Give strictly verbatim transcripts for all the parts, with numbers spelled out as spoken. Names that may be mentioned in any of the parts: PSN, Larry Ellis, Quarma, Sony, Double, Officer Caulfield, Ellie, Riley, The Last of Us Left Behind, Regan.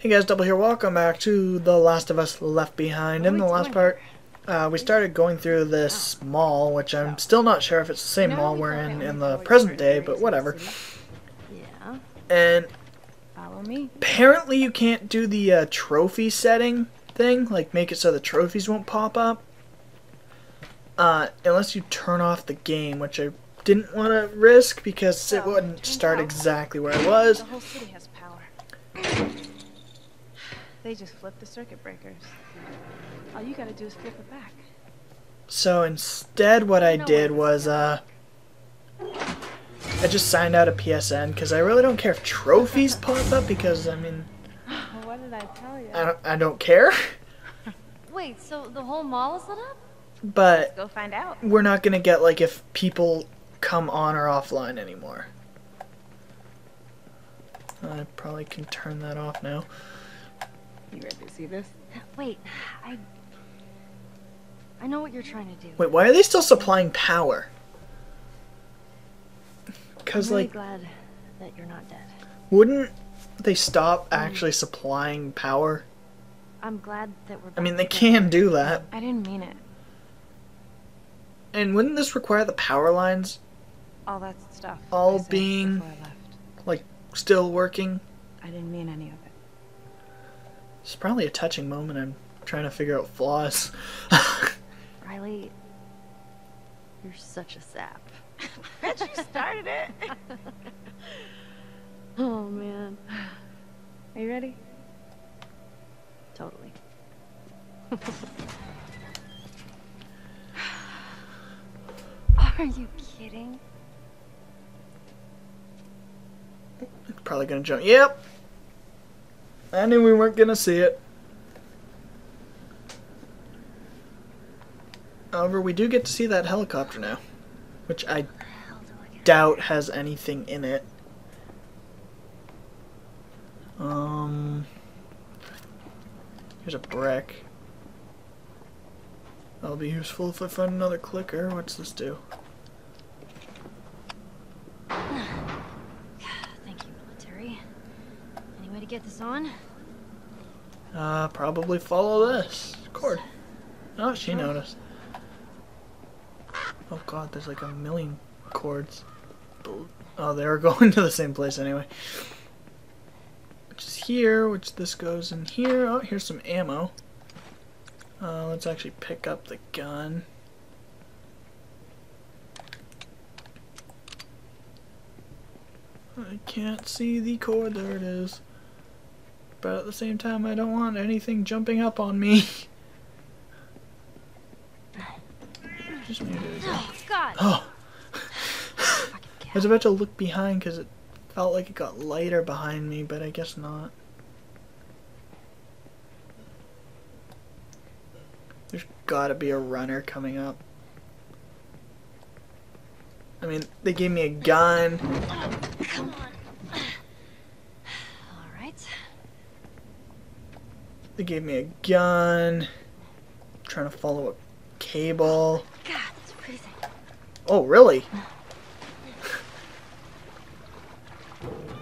Hey guys, Double here. Welcome back to The Last of Us Left Behind. In the last part, uh, we started going through this mall, which I'm still not sure if it's the same mall we're in in the present day, but whatever. Yeah. And apparently you can't do the uh, trophy setting thing, like make it so the trophies won't pop up, uh, unless you turn off the game, which I didn't want to risk because it wouldn't start exactly where I was. The whole city has power. They just flip the circuit breakers. All you gotta do is flip it back. So instead what I did was, uh... I just signed out a P S N, because I really don't care if trophies pop up, because, I mean... Well, what did I tell you? I don't, I don't care. Wait, so the whole mall is lit up? But... Let's go find out. We're not gonna get, like, if people come on or offline anymore. I probably can turn that off now. You ready to see this? Wait, I... I know what you're trying to do. Wait, why are they still supplying power? Because, like... I'm really glad that you're not dead. Wouldn't they stop actually supplying power? I'm glad that we're... I mean, they can do that. I didn't mean it. And wouldn't this require the power lines? All that stuff. All being... Like, still working? I didn't mean any of it. It's probably a touching moment. I'm trying to figure out flaws. Riley, you're such a sap. But you started it. Oh, man. Are you ready? Totally. Are you kidding? Probably gonna jump. Yep. I knew we weren't gonna see it. However, we do get to see that helicopter now, which I doubt has anything in it. Um, here's a brick. That'll be useful if I find another clicker. What's this do? Get this on? Uh, probably follow this cord. Oh, she noticed. Oh god, there's like a million cords. Oh, they're going to the same place anyway. Which is here, which this goes in here. Oh, here's some ammo. Uh, let's actually pick up the gun. I can't see the cord. There it is. But at the same time, I don't want anything jumping up on me. Just made it again. Oh, God. Oh. I was about to look behind because it felt like it got lighter behind me, but I guess not. There's gotta be a runner coming up. I mean, they gave me a gun. Oh, come on. They gave me a gun. I'm trying to follow a cable. God, that's crazy. Oh, really?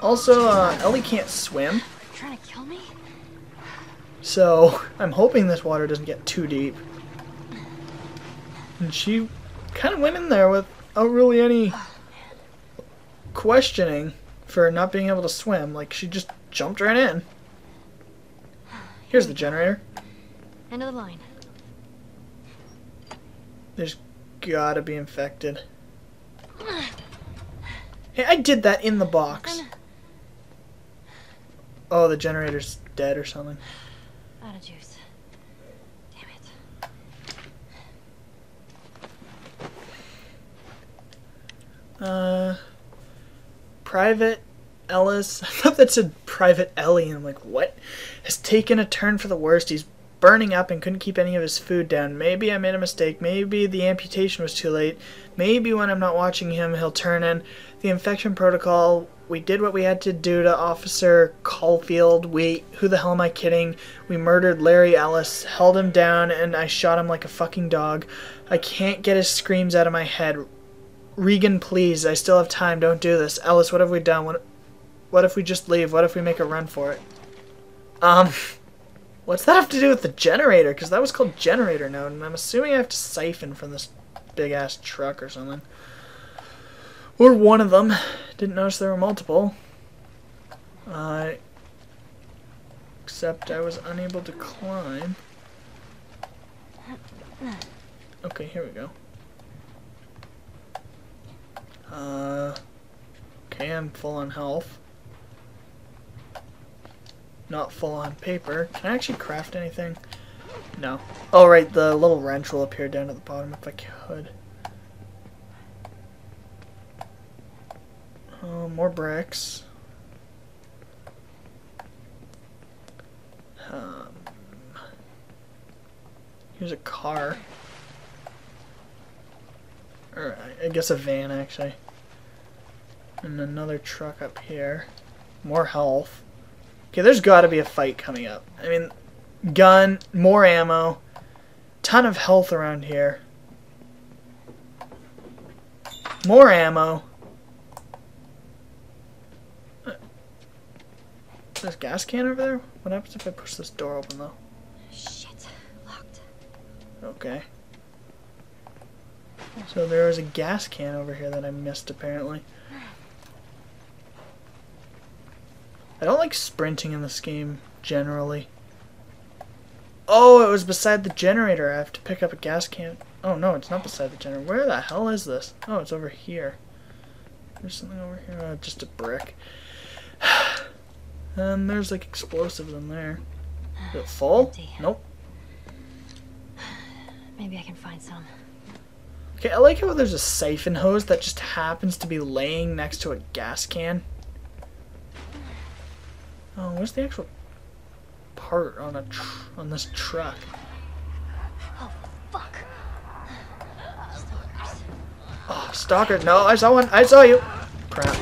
Also, uh, Ellie can't swim. Trying to kill me? So I'm hoping this water doesn't get too deep. And she kind of went in there without really any questioning for not being able to swim. Like she just jumped right in. Here's the generator. End of the line. There's gotta be infected. Hey, I did that in the box. Oh, the generator's dead or something. Out of juice. Damn it. Uh, Private Ellis. I thought that said Private Ellie, and I'm like, what? Has taken a turn for the worst. He's burning up and couldn't keep any of his food down. Maybe I made a mistake. Maybe the amputation was too late. Maybe when I'm not watching him, he'll turn in. The infection protocol. We did what we had to do to Officer Caulfield. Wait, who the hell am I kidding? We murdered Larry Ellis, held him down, and I shot him like a fucking dog. I can't get his screams out of my head. Regan, please. I still have time. Don't do this. Ellis, what have we done? What What if we just leave? What if we make a run for it? Um, what's that have to do with the generator? Because that was called generator node, and I'm assuming I have to siphon from this big-ass truck or something. Or one of them. Didn't notice there were multiple. Uh, except I was unable to climb. Okay, here we go. Uh, okay, I'm full on health. Not full on paper. Can I actually craft anything? No. Oh, right, the little wrench will appear down at the bottom if I could. Oh, more bricks. Um, here's a car. Or I guess a van, actually. And another truck up here. More health. Okay, there's got to be a fight coming up. I mean, gun, more ammo, ton of health around here. More ammo. There's a gas can over there? What happens if I push this door open, though? Shit. Locked. Okay. So there was a gas can over here that I missed, apparently. I don't like sprinting in this game, generally. Oh, it was beside the generator. I have to pick up a gas can. Oh, no, it's not beside the generator. Where the hell is this? Oh, it's over here. There's something over here. Oh, just a brick. And there's, like, explosives in there. Is it full? Nope. Maybe I can find some. Okay, I like how there's a siphon hose that just happens to be laying next to a gas can. Oh, where's the actual part on a tr on this truck? Oh, fuck. Stalkers. Oh, stalker. No, I saw one. I saw you. Crap.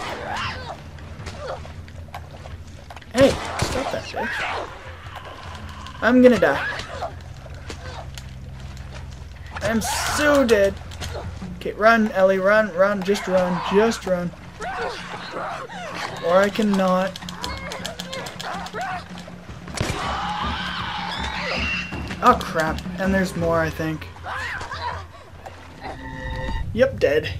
Hey, stop that bitch. I'm gonna die. I'm so dead. Okay, run, Ellie, run, run, just run, just run. Or I cannot. Oh, crap. And there's more, I think. Yep, dead.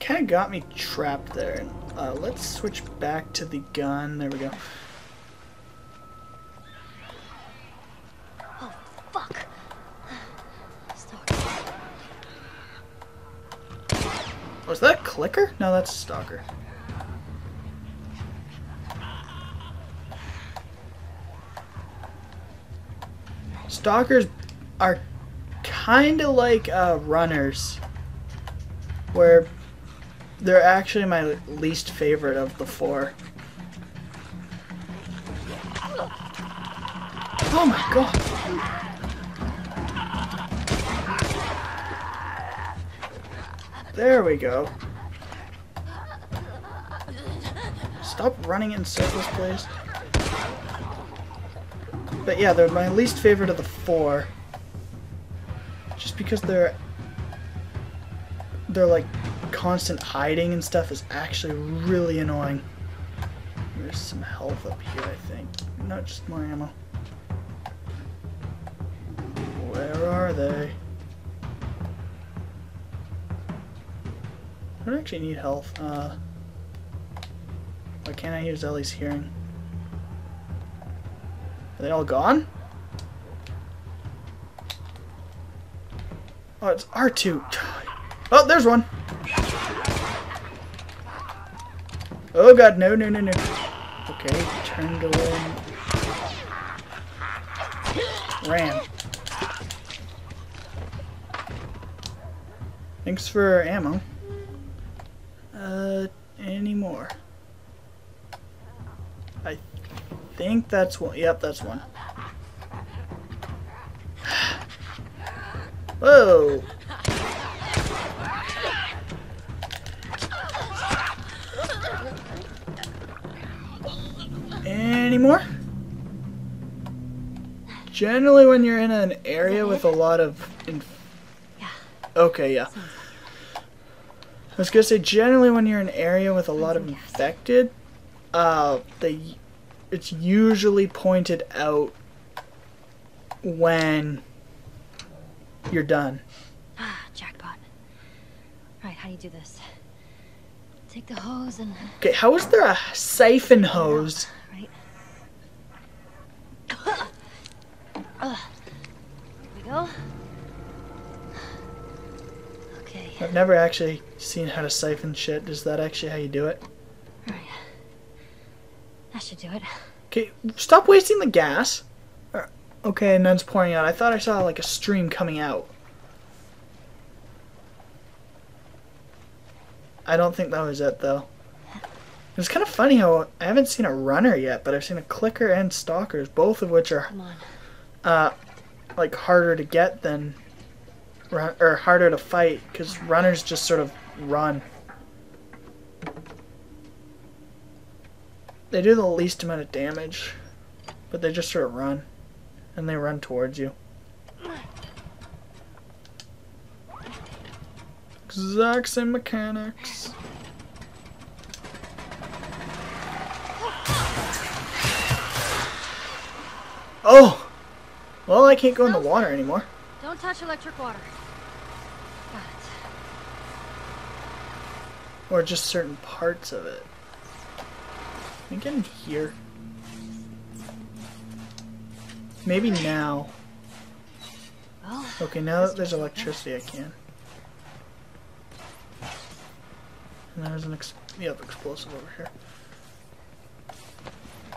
Kind of got me trapped there. Uh, let's switch back to the gun. There we go. Oh, fuck. Stalker. Was that a clicker? No, that's a stalker. Stalkers are kind of like uh, runners, where they're actually my least favorite of the four. Oh my god! There we go. Stop running in circles, please. But yeah, they're my least favorite of the four. Just because they're... they're like... constant hiding and stuff is actually really annoying. There's some health up here, I think. Not just more ammo. Where are they? I don't actually need health. Uh, why can't I use Ellie's hearing? Are they all gone? Oh, it's R two. Oh, there's one. Oh god, no, no, no, no. Okay, turned away. Ran. Thanks for ammo. Uh, any more? I think that's one. Yep, that's one. Whoa! Anymore? Generally when you're in an area with a lot of inf- Okay, yeah. was gonna say, generally when you're in an area with a lot of infected, uh, they, it's usually pointed out when you're done. Ah, jackpot. All right, how do you do this? Take the hose and... Okay, how is there a siphon hose? Right. Here we go. Okay. I've never actually seen how to siphon shit. Is that actually how you do it? All right. That should do it. Okay, stop wasting the gas. Okay, and none's pouring out. I thought I saw like a stream coming out. I don't think that was it though. It's kind of funny how I haven't seen a runner yet, but I've seen a clicker and stalkers, both of which are uh, like harder to get than run, or harder to fight because runners just sort of run. They do the least amount of damage, but they just sort of run, and they run towards you. Exact same mechanics. Oh! Well, I can't go in the water anymore. Don't touch electric water. Got it. Or just certain parts of it. Let me get in here. Maybe now. Okay, now that there's electricity, I can. And there's an ex yeah, explosive over here.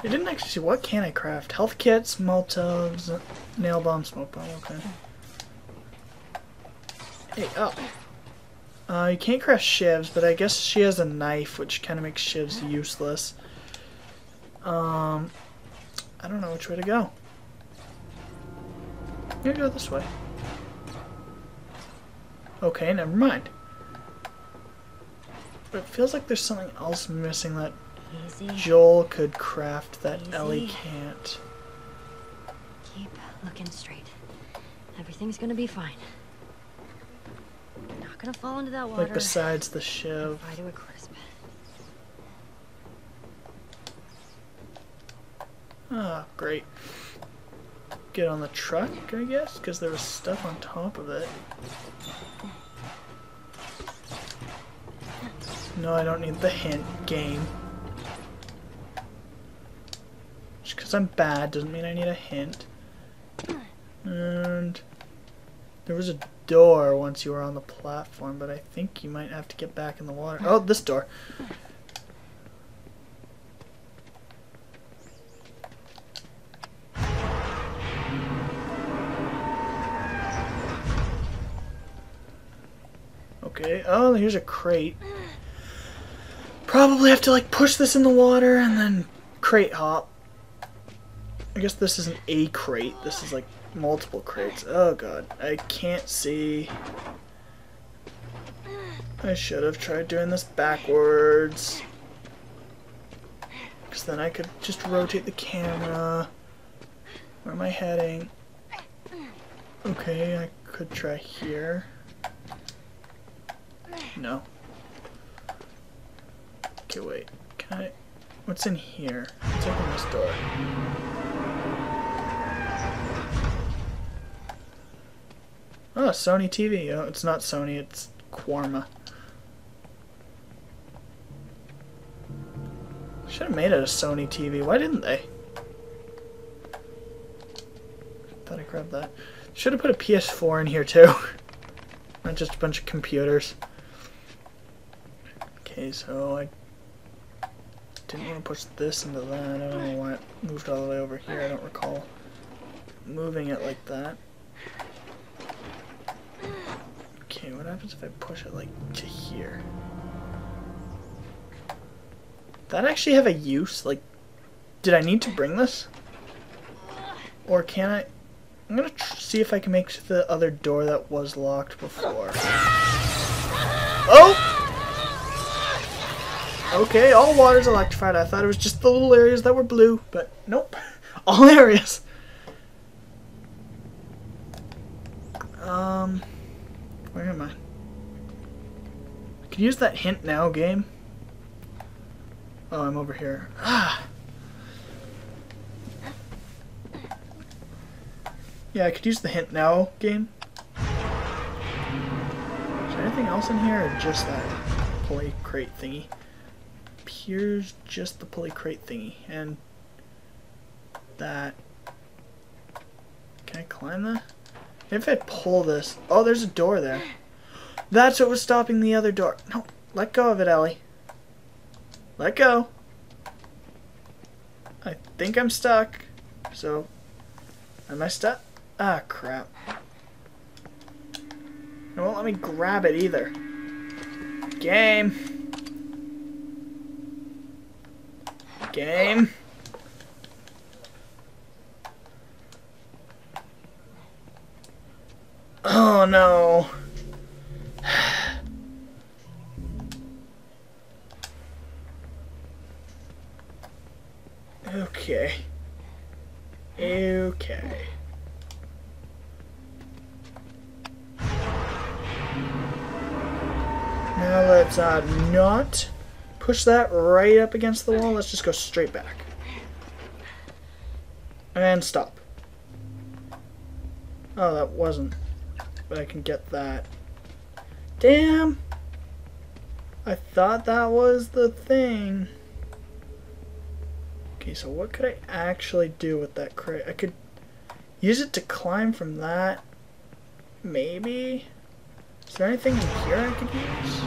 I didn't actually see what can I craft. Health kits, Molotovs, nail bomb, smoke bomb. Okay. Hey, up. Oh. Uh, you can't craft shivs, but I guess she has a knife, which kind of makes shivs useless. Um, I don't know which way to go. I'm gonna go this way. Okay, never mind. But it feels like there's something else missing that Easy. Joel could craft that Easy. Ellie can't. Keep looking straight. Everything's gonna be fine. Not gonna fall into that water. Like besides the shiv. If I do a crisp. Oh, great. Get on the truck, I guess, because there was stuff on top of it. No, I don't need the hint game. Just because I'm bad doesn't mean I need a hint. And there was a door once you were on the platform, but I think you might have to get back in the water. Oh, this door. Okay, oh, here's a crate. Probably have to like push this in the water and then crate hop. I guess this isn't a crate. This is like multiple crates. Oh god, I can't see. I should have tried doing this backwards. Because then I could just rotate the camera. Where am I heading? Okay, I could try here. No. Okay, wait. Can I... What's in here? Let's open this door. Oh, Sony T V. Oh, it's not Sony, it's Quarma. Should have made it a Sony T V. Why didn't they? Thought I grabbed that. Should have put a P S four in here too. Not just a bunch of computers. Okay, so I... didn't want to push this into that. I don't know why it moved all the way over here. I don't recall moving it like that. Okay, what happens if I push it like to here? That actually have a use? Like, did I need to bring this? Or can I? I'm gonna tr see if I can make the other door that was locked before. Oh! Okay, all water's electrified. I thought it was just the little areas that were blue, but nope. All areas. Um, where am I? Can you use that hint now, game? Oh, I'm over here. Ah. Yeah, I could use the hint now, game. Is there anything else in here or just that play crate thingy? Here's just the play crate thingy. And that. Can I climb that? If I pull this. Oh, there's a door there. That's what was stopping the other door. No, let go of it, Ellie. Let go. I think I'm stuck. So, am I stuck? Ah, crap. It won't let me grab it either. Game. Game. Oh no. Okay. Okay. Now let's uh, not push that right up against the wall. Let's just go straight back. And stop. Oh, that wasn't. But I can get that. Damn! I thought that was the thing. Okay, so what could I actually do with that crate? I could use it to climb from that. Maybe? Is there anything in here I could use?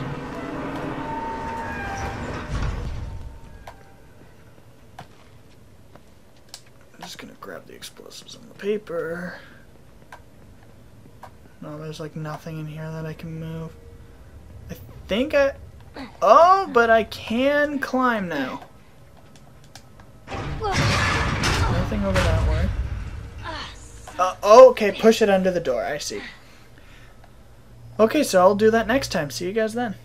I'm just gonna grab the explosives on the paper. No, there's like nothing in here that I can move. I think I... Oh, but I can climb now. Nothing over that way. Uh, oh, okay, push it under the door. I see. Okay, so I'll do that next time. See you guys then.